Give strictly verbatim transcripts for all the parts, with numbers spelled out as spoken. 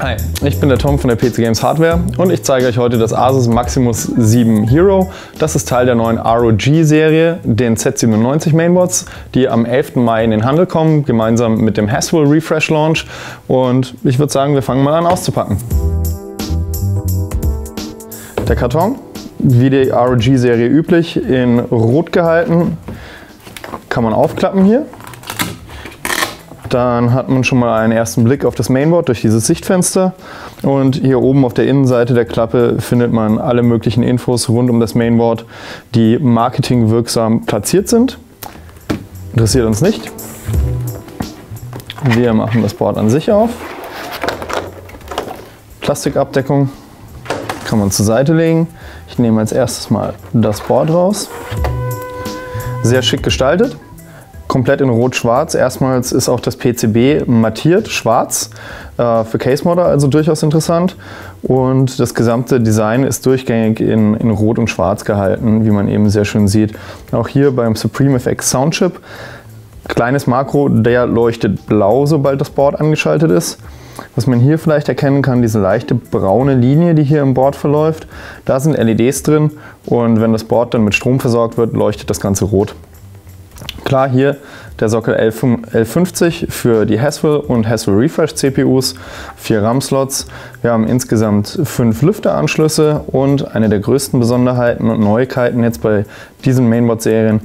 Hi, ich bin der Tom von der P C Games Hardware und ich zeige euch heute das Asus Maximus sieben Hero. Das ist Teil der neuen R O G-Serie, den Z siebenundneunzig Mainboards, die am elften Mai in den Handel kommen, gemeinsam mit dem Haswell Refresh Launch. Und ich würde sagen, wir fangen mal an auszupacken. Der Karton, wie die R O G-Serie üblich, in Rot gehalten, kann man aufklappen hier. Dann hat man schon mal einen ersten Blick auf das Mainboard durch dieses Sichtfenster. Und hier oben auf der Innenseite der Klappe findet man alle möglichen Infos rund um das Mainboard, die marketingwirksam platziert sind. Interessiert uns nicht. Wir machen das Board an sich auf. Plastikabdeckung kann man zur Seite legen. Ich nehme als erstes mal das Board raus. Sehr schick gestaltet. Komplett in Rot-Schwarz. Erstmals ist auch das P C B mattiert, schwarz, äh, für Case-Modder, also durchaus interessant. Und das gesamte Design ist durchgängig in, in Rot und Schwarz gehalten, wie man eben sehr schön sieht. Auch hier beim Supreme F X Soundchip. Kleines Makro, der leuchtet blau, sobald das Board angeschaltet ist. Was man hier vielleicht erkennen kann, diese leichte braune Linie, die hier im Board verläuft. Da sind L E Ds drin und wenn das Board dann mit Strom versorgt wird, leuchtet das Ganze rot. Klar, hier der Sockel elfhundertfünfzig für die Haswell und Haswell Refresh C P Us, vier RAM-Slots. Wir haben insgesamt fünf Lüfteranschlüsse und eine der größten Besonderheiten und Neuigkeiten jetzt bei diesen Mainboard-Serien,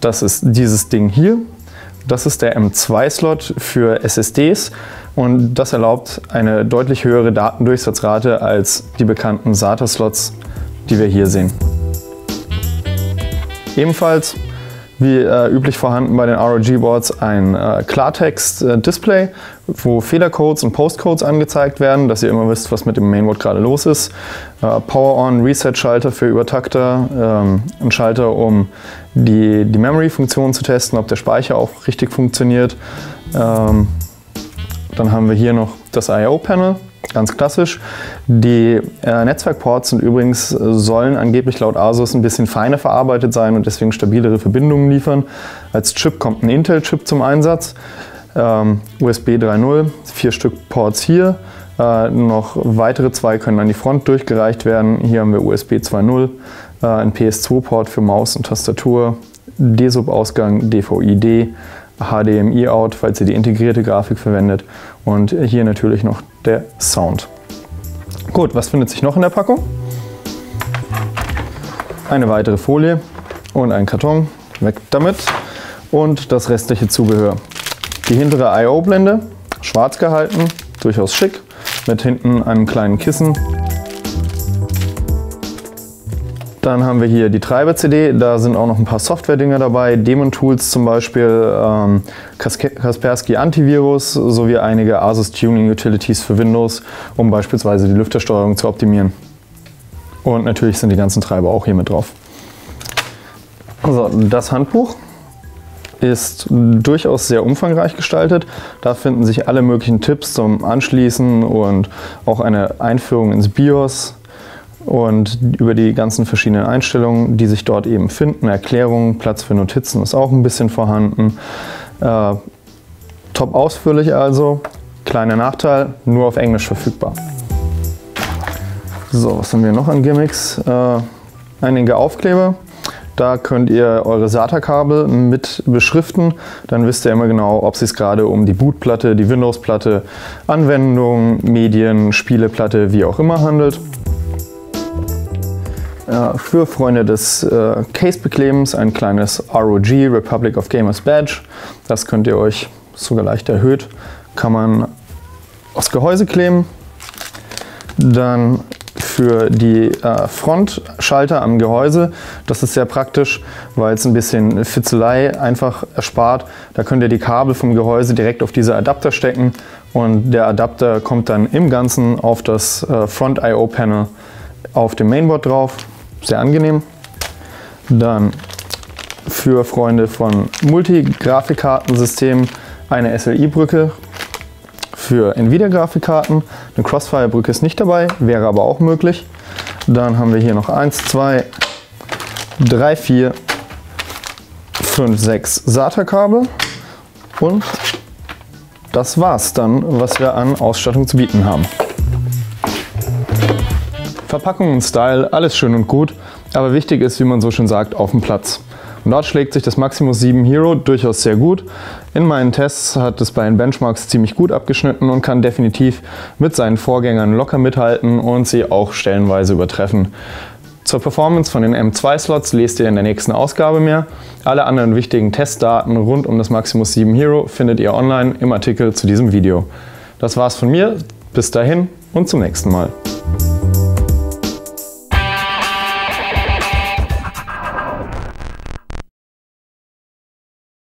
das ist dieses Ding hier. Das ist der M zwei Slot für S S Ds und das erlaubt eine deutlich höhere Datendurchsatzrate als die bekannten SATA-Slots, die wir hier sehen. Ebenfalls wie äh, üblich vorhanden bei den R O G-Boards ein äh, Klartext-Display, äh, wo Fehlercodes und Postcodes angezeigt werden, dass ihr immer wisst, was mit dem Mainboard gerade los ist. Äh, Power-on, Reset-Schalter für Übertakter, ähm, ein Schalter, um die, die Memory-Funktion zu testen, ob der Speicher auch richtig funktioniert. Ähm, dann haben wir hier noch das I O-Panel. Ganz klassisch. Die äh, Netzwerkports sind übrigens, sollen angeblich laut Asus ein bisschen feiner verarbeitet sein und deswegen stabilere Verbindungen liefern. Als Chip kommt ein Intel-Chip zum Einsatz. Ähm, U S B drei Punkt null, vier Stück Ports hier. Äh, noch weitere zwei können an die Front durchgereicht werden. Hier haben wir U S B zwei Punkt null, äh, ein P S zwei Port für Maus und Tastatur, D-Sub-Ausgang, D V I D, H D M I-Out, falls ihr die integrierte Grafik verwendet und hier natürlich noch der Sound. Gut, was findet sich noch in der Packung? Eine weitere Folie und ein Karton, weg damit, und das restliche Zubehör. Die hintere I O-Blende, schwarz gehalten, durchaus schick, mit hinten einem kleinen Kissen. Dann haben wir hier die Treiber-C D, da sind auch noch ein paar Software-Dinger dabei, Demon-Tools zum Beispiel, ähm, Kaspersky Antivirus sowie einige Asus Tuning-Utilities für Windows, um beispielsweise die Lüftersteuerung zu optimieren. Und natürlich sind die ganzen Treiber auch hier mit drauf. So, das Handbuch ist durchaus sehr umfangreich gestaltet. Da finden sich alle möglichen Tipps zum Anschließen und auch eine Einführung ins BIOS. Und über die ganzen verschiedenen Einstellungen, die sich dort eben finden, Erklärungen, Platz für Notizen ist auch ein bisschen vorhanden. Äh, top ausführlich also, kleiner Nachteil, nur auf Englisch verfügbar. So, was haben wir noch an Gimmicks? Äh, einige Aufkleber, da könnt ihr eure SATA-Kabel mit beschriften, dann wisst ihr immer genau, ob es sich gerade um die Bootplatte, die Windows-Platte, Anwendungen, Medien, Spieleplatte, wie auch immer handelt. Für Freunde des äh, Case-Beklebens ein kleines R O G Republic of Gamers Badge. Das könnt ihr euch sogar leicht erhöht. Kann man aufs Gehäuse kleben. Dann für die äh, Frontschalter am Gehäuse. Das ist sehr praktisch, weil es ein bisschen Fitzelei einfach erspart. Da könnt ihr die Kabel vom Gehäuse direkt auf diese Adapter stecken und der Adapter kommt dann im Ganzen auf das äh, Front-I O-Panel auf dem Mainboard drauf. Sehr angenehm. Dann für Freunde von Multi-Grafikkartensystemen eine S L I-Brücke für Nvidia-Grafikkarten. Eine Crossfire-Brücke ist nicht dabei, wäre aber auch möglich. Dann haben wir hier noch eins, zwei, drei, vier, fünf, sechs SATA-Kabel. Und das war's dann, was wir an Ausstattung zu bieten haben. Verpackung und Style, alles schön und gut, aber wichtig ist, wie man so schön sagt, auf dem Platz. Und dort schlägt sich das Maximus sieben Hero durchaus sehr gut. In meinen Tests hat es bei den Benchmarks ziemlich gut abgeschnitten und kann definitiv mit seinen Vorgängern locker mithalten und sie auch stellenweise übertreffen. Zur Performance von den M zwei Slots lest ihr in der nächsten Ausgabe mehr. Alle anderen wichtigen Testdaten rund um das Maximus sieben Hero findet ihr online im Artikel zu diesem Video. Das war's von mir, bis dahin und zum nächsten Mal.